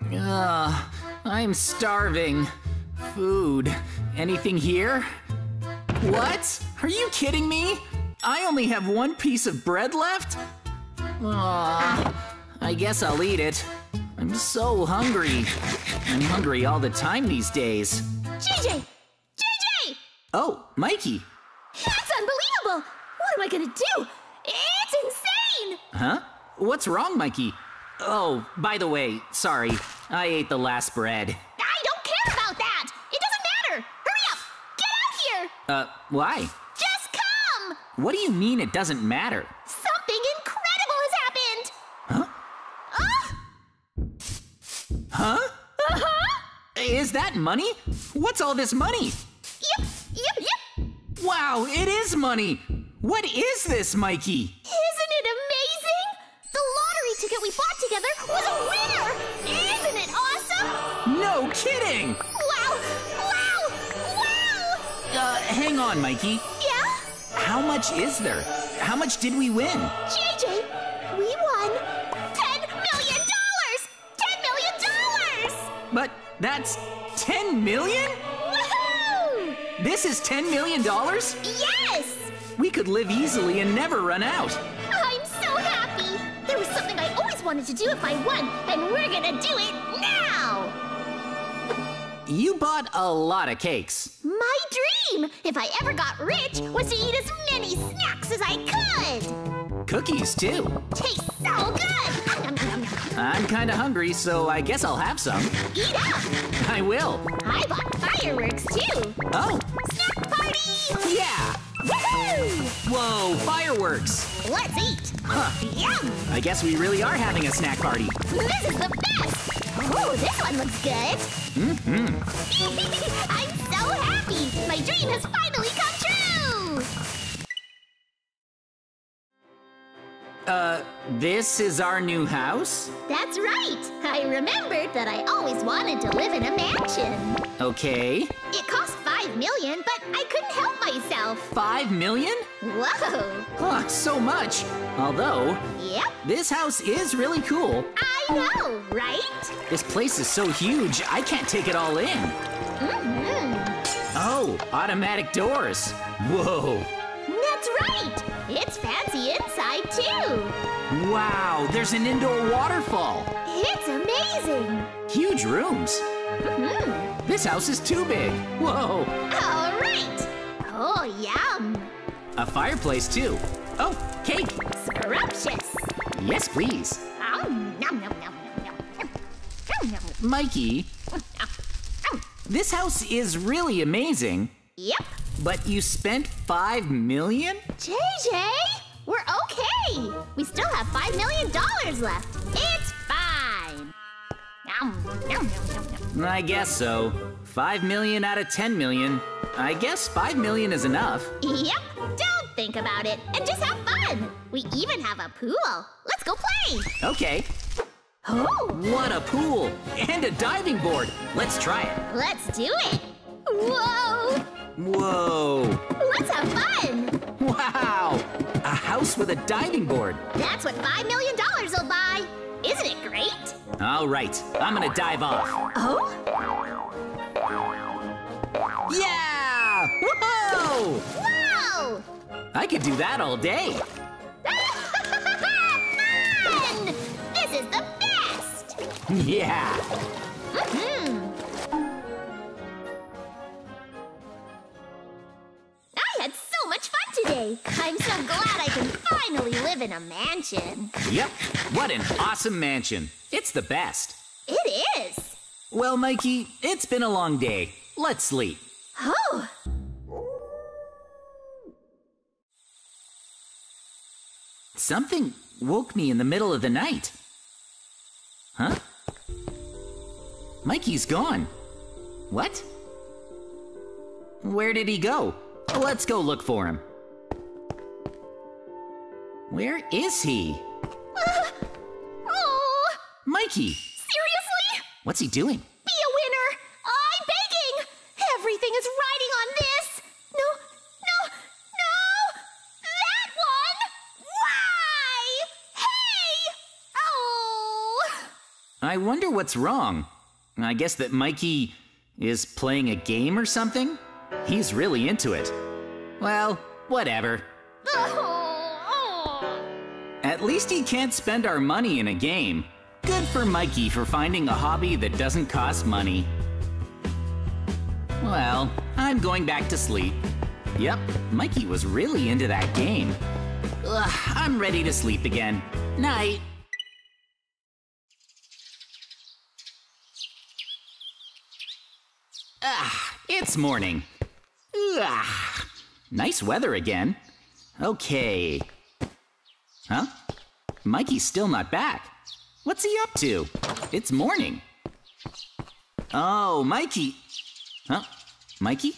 I'm starving. Food. Anything here? What? Are you kidding me? I only have one piece of bread left? I guess I'll eat it. I'm so hungry. I'm hungry all the time these days. JJ! JJ! Oh, Mikey. That's unbelievable! What am I gonna do? It's insane! Huh? What's wrong, Mikey? Oh, by the way, sorry. I ate the last bread. I don't care about that! It doesn't matter! Hurry up! Get out here! Why? Just come! What do you mean it doesn't matter? Something incredible has happened! Huh? Huh? Uh-huh! Is that money? What's all this money? Yep, yep, yep! Wow, it is money! What is this, Mikey? Isn't it amazing? The lottery ticket we bought together was a winner! Isn't it awesome? No kidding! Wow! Wow! Wow! Hang on, Mikey. Yeah? How much is there? How much did we win? JJ, we won $10 million! $10 million! But that's $10 million? Woohoo! This is $10 million? Yes! We could live easily and never run out. I'm so happy! There was something I always wanted to do if I won, and we're gonna do it now! You bought a lot of cakes. My dream, if I ever got rich, was to eat as many snacks as I could! Cookies, too. Tastes so good! I'm kinda hungry, so I guess I'll have some. Eat up! I will. I bought fireworks, too. Oh! Snack party! Yeah! Woohoo! Whoa, fireworks! Let's eat! Huh. Yum! I guess we really are having a snack party. This is the best! Oh, this one looks good! Mm-hmm. I'm so happy! My dream has finally come true! This is our new house? That's right! I remembered that I always wanted to live in a mansion. Okay. It cost $5 million, but I couldn't help myself. $5 million? Whoa! Huh, so much. Although, yep, this house is really cool. I know, right? This place is so huge, I can't take it all in. Mm-hmm. Oh, automatic doors. Whoa! That's right. It's fancy inside too. Wow, there's an indoor waterfall. It's amazing. Huge rooms. Mm-hmm. This house is too big. Whoa! All right! Oh, yum! A fireplace, too. Oh, cake! Scrumptious! Yes, please. Nom, nom, nom, nom, nom. Mikey, this house is really amazing. Yep. But you spent $5 million? JJ, we're okay. We still have $5 million left. It's fine. Nom, nom, nom, nom. I guess so. $5 million out of $10 million. I guess $5 million is enough. Yep. Don't think about it and just have fun. We even have a pool. Let's go play. Okay. Oh! What a pool and a diving board. Let's try it. Let's do it. Whoa! Whoa! Let's have fun. Wow! A house with a diving board. That's what $5 million will buy. Isn't it great? All right, I'm gonna dive off. Oh? Yeah! Whoa! Wow! I could do that all day. Fun! This is the best! Yeah! I had so much fun today. I'm so glad I can finally live in a mansion. Yep, what an awesome mansion. It's the best. It is. Well, Mikey, it's been a long day. Let's sleep. Oh. Something woke me in the middle of the night. Huh? Mikey's gone. What? Where did he go? Let's go look for him. Where is he? Mikey! Seriously? What's he doing? Be a winner! I'm begging! Everything is riding on this! No, no, no! That one! Why? Hey! Oh! I I wonder what's wrong. I guess that Mikey is playing a game or something? He's really into it. Well, whatever. At least he can't spend our money in a game. Good for Mikey for finding a hobby that doesn't cost money. Well, I'm going back to sleep. Yep, Mikey was really into that game. Ugh, I'm ready to sleep again. Night. Ah, it's morning. Ah, nice weather again. Okay. Huh? Mikey's still not back. What's he up to? It's morning. Oh, Mikey. Huh? Mikey?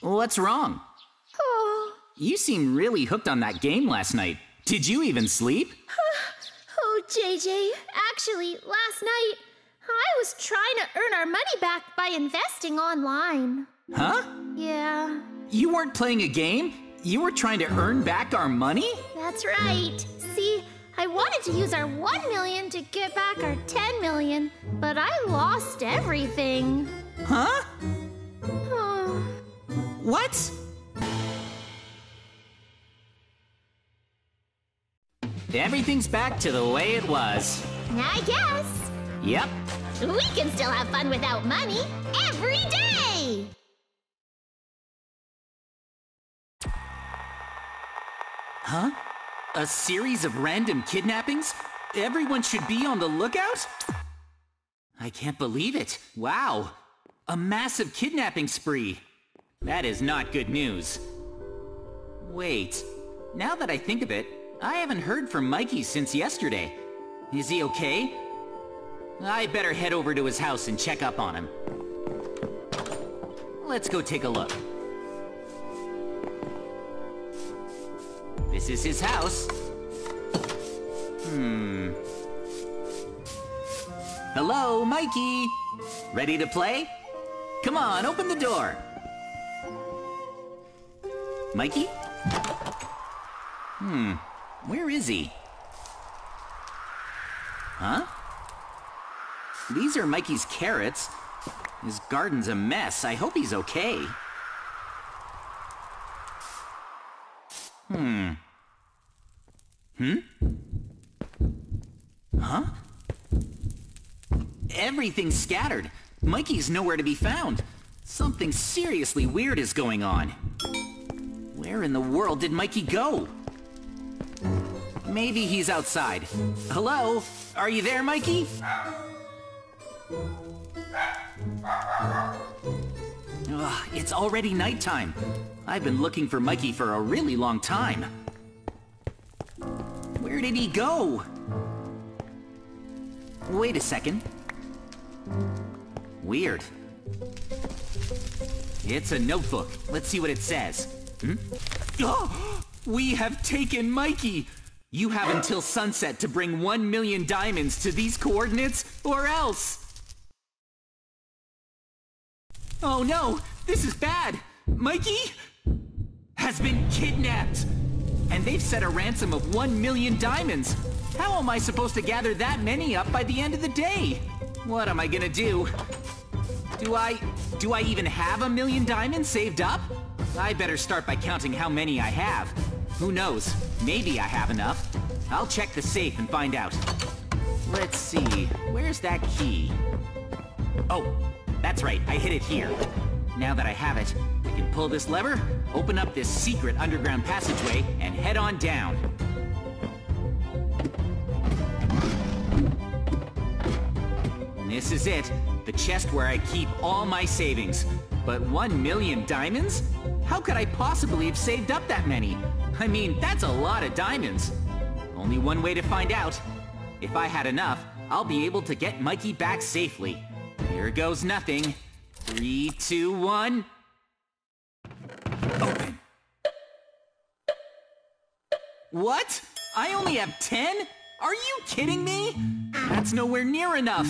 What's wrong? Oh. You seem really hooked on that game last night. Did you even sleep? Oh, JJ. Actually, last night, I was trying to earn our money back by investing online. Huh? Yeah. You weren't playing a game? You were trying to earn back our money? That's right. See, I wanted to use our $1 million to get back our $10 million, but I lost everything. Huh? What? Everything's back to the way it was. I guess. Yep. We can still have fun without money every day! Huh? A series of random kidnappings? Everyone should be on the lookout? I can't believe it. Wow. A massive kidnapping spree. That is not good news. Wait. Now that I think of it, I haven't heard from Mikey since yesterday. Is he okay? I better head over to his house and check up on him. Let's go take a look. This is his house. Hello, Mikey! Ready to play? Come on, open the door! Mikey? Where is he? Huh? These are Mikey's carrots. His garden's a mess. I hope he's okay. Huh? Everything's scattered. Mikey's nowhere to be found. Something seriously weird is going on. Where in the world did Mikey go? Maybe he's outside. Hello? Are you there, Mikey? Ugh, it's already nighttime. I've been looking for Mikey for a really long time. Where did he go? Wait a second. Weird. It's a notebook. Let's see what it says. Oh, we have taken Mikey! You have until sunset to bring 1 million diamonds to these coordinates, or else! Oh no! This is bad! Mikey has been kidnapped! And they've set a ransom of 1 million diamonds! How am I supposed to gather that many up by the end of the day? What am I gonna do? Do I even have 1 million diamonds saved up? I better start by counting how many I have. Who knows? Maybe I have enough. I'll check the safe and find out. Let's see, where's that key? Oh, that's right, I hid it here. Now that I have it, I can pull this lever, open up this secret underground passageway, and head on down. And this is it, the chest where I keep all my savings. But 1 million diamonds? How could I possibly have saved up that many? I mean, that's a lot of diamonds. Only one way to find out. If I had enough, I'll be able to get Mikey back safely. Here goes nothing. 3, 2, 1... Open. What? I only have 10? Are you kidding me? That's nowhere near enough.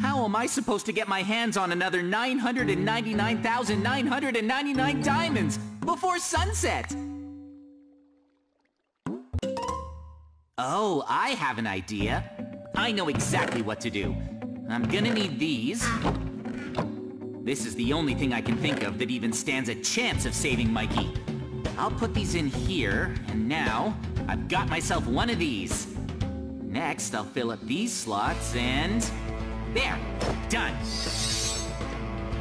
How am I supposed to get my hands on another 999,999 diamonds before sunset? Oh, I have an idea. I know exactly what to do. I'm gonna need these. This is the only thing I can think of that even stands a chance of saving Mikey. I'll put these in here, and now I've got myself one of these. Next, I'll fill up these slots, and... there! Done!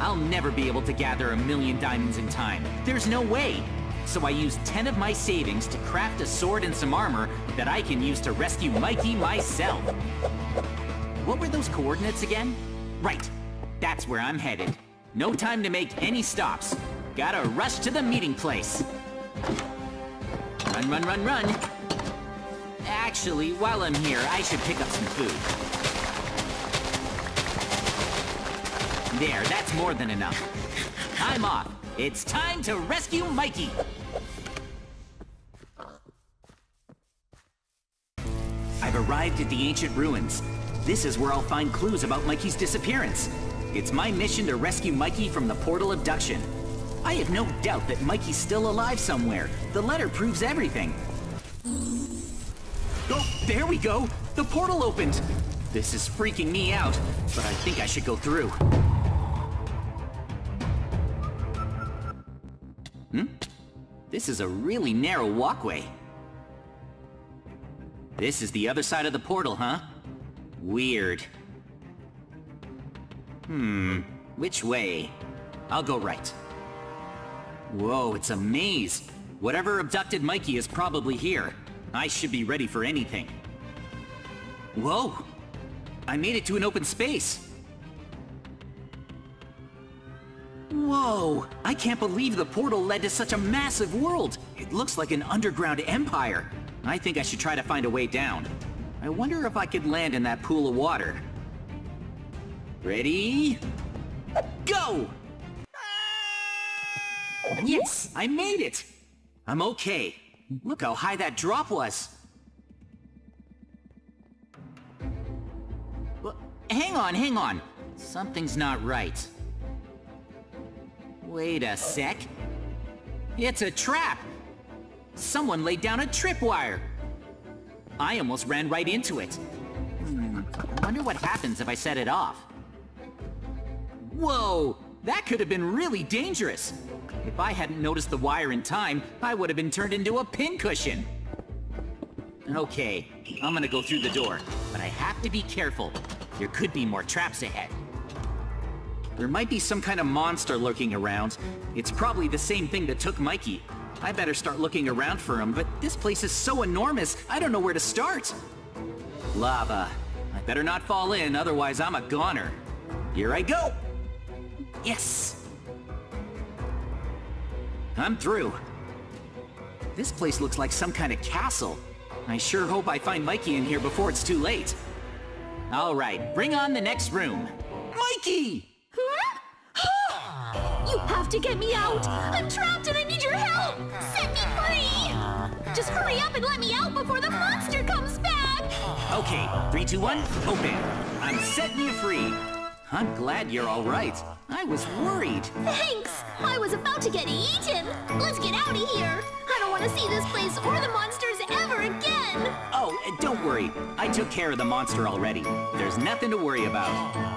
I'll never be able to gather 1,000,000 diamonds in time. There's no way! So I used 10 of my savings to craft a sword and some armor that I can use to rescue Mikey myself. What were those coordinates again? Right! That's where I'm headed. No time to make any stops. Gotta rush to the meeting place. Run, run, run, run! Actually, while I'm here, I should pick up some food. There, that's more than enough. I'm off. It's time to rescue Mikey! I've arrived at the ancient ruins. This is where I'll find clues about Mikey's disappearance. It's my mission to rescue Mikey from the portal abduction. I have no doubt that Mikey's still alive somewhere. The letter proves everything. Oh, there we go! The portal opened! This is freaking me out, but I think I should go through. This is a really narrow walkway. This is the other side of the portal, huh? Weird. Which way? I'll go right. Whoa, it's a maze. Whatever abducted Mikey is probably here. I should be ready for anything. Whoa! I made it to an open space! Whoa! I can't believe the portal led to such a massive world! It looks like an underground empire! I think I should try to find a way down. I wonder if I could land in that pool of water. Ready? Go! Yes! I made it! I'm okay. Look how high that drop was! Well, hang on! Something's not right. Wait a sec. It's a trap! Someone laid down a tripwire! I almost ran right into it. I wonder what happens if I set it off. Whoa! That could have been really dangerous! If I hadn't noticed the wire in time, I would have been turned into a pincushion! Okay, I'm gonna go through the door, but I have to be careful. There could be more traps ahead. There might be some kind of monster lurking around. It's probably the same thing that took Mikey. I better start looking around for him, but this place is so enormous, I don't know where to start! Lava. I better not fall in, otherwise I'm a goner. Here I go! Yes! I'm through. This place looks like some kind of castle. I sure hope I find Mikey in here before it's too late. Alright, bring on the next room. Mikey! Huh? You have to get me out! I'm trapped and I need your help! Set me free! Just hurry up and let me out before the monster comes back! Okay, 3, 2, 1, open. I'm setting you free. I'm glad you're alright. I was worried. Thanks! I was about to get eaten! Let's get out of here! I don't want to see this place or the monsters ever again! Oh, don't worry. I took care of the monster already. There's nothing to worry about.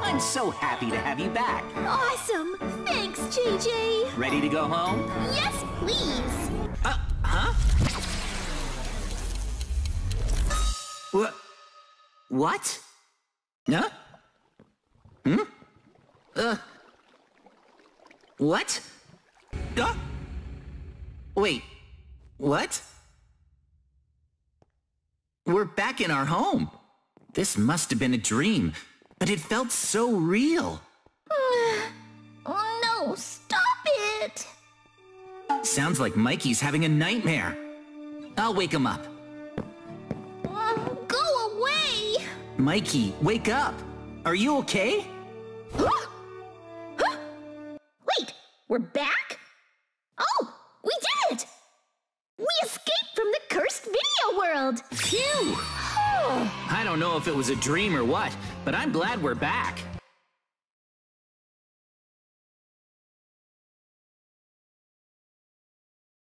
I'm so happy to have you back. Awesome! Thanks, JJ! Ready to go home? Yes, please! What? Huh? What? Wait, what? We're back in our home. This must have been a dream, but it felt so real. Oh no, stop it! Sounds like Mikey's having a nightmare. I'll wake him up. Go away! Mikey, wake up! Are you okay? We're back? Oh! We did it! We escaped from the cursed video world! Phew! I don't know if it was a dream or what, but I'm glad we're back.